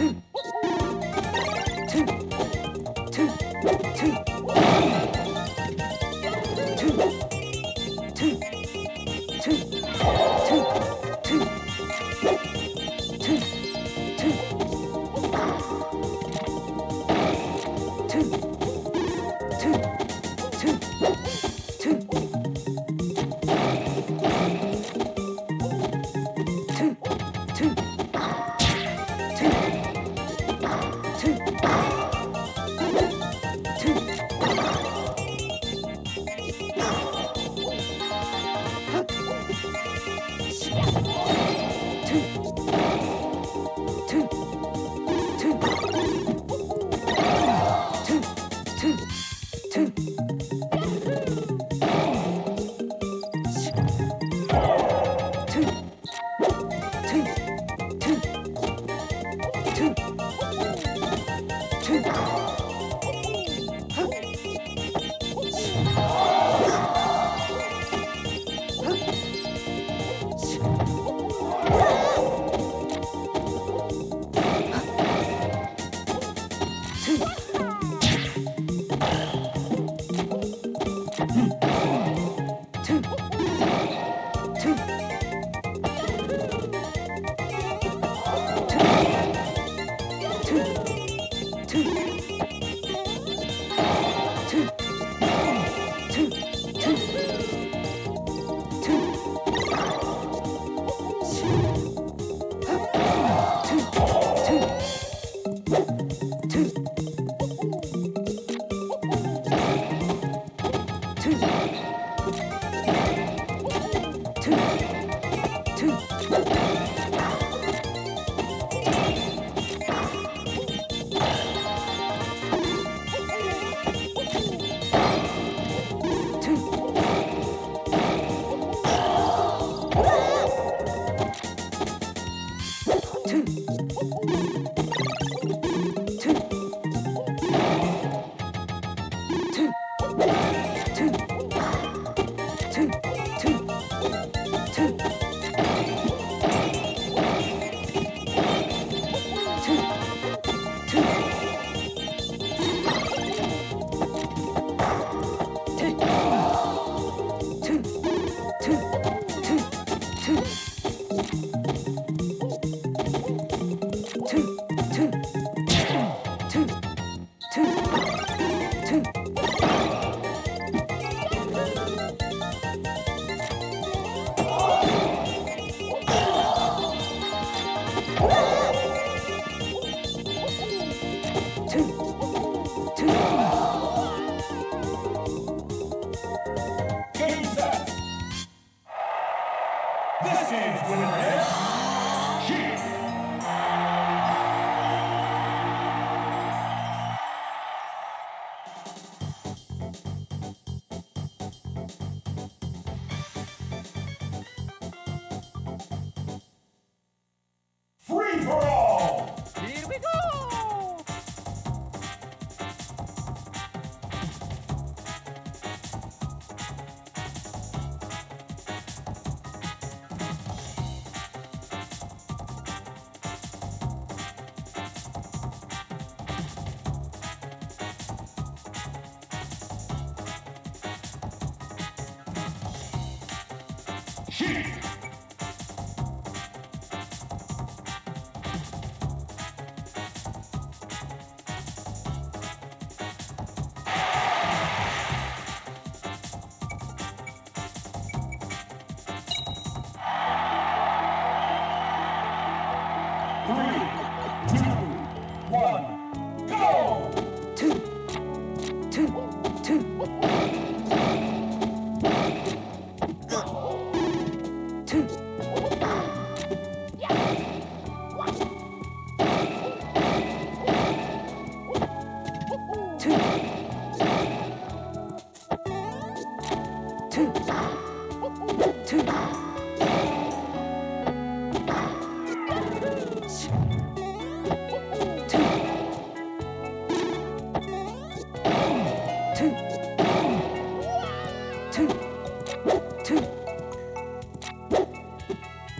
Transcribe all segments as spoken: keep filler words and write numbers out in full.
Two.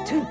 Two.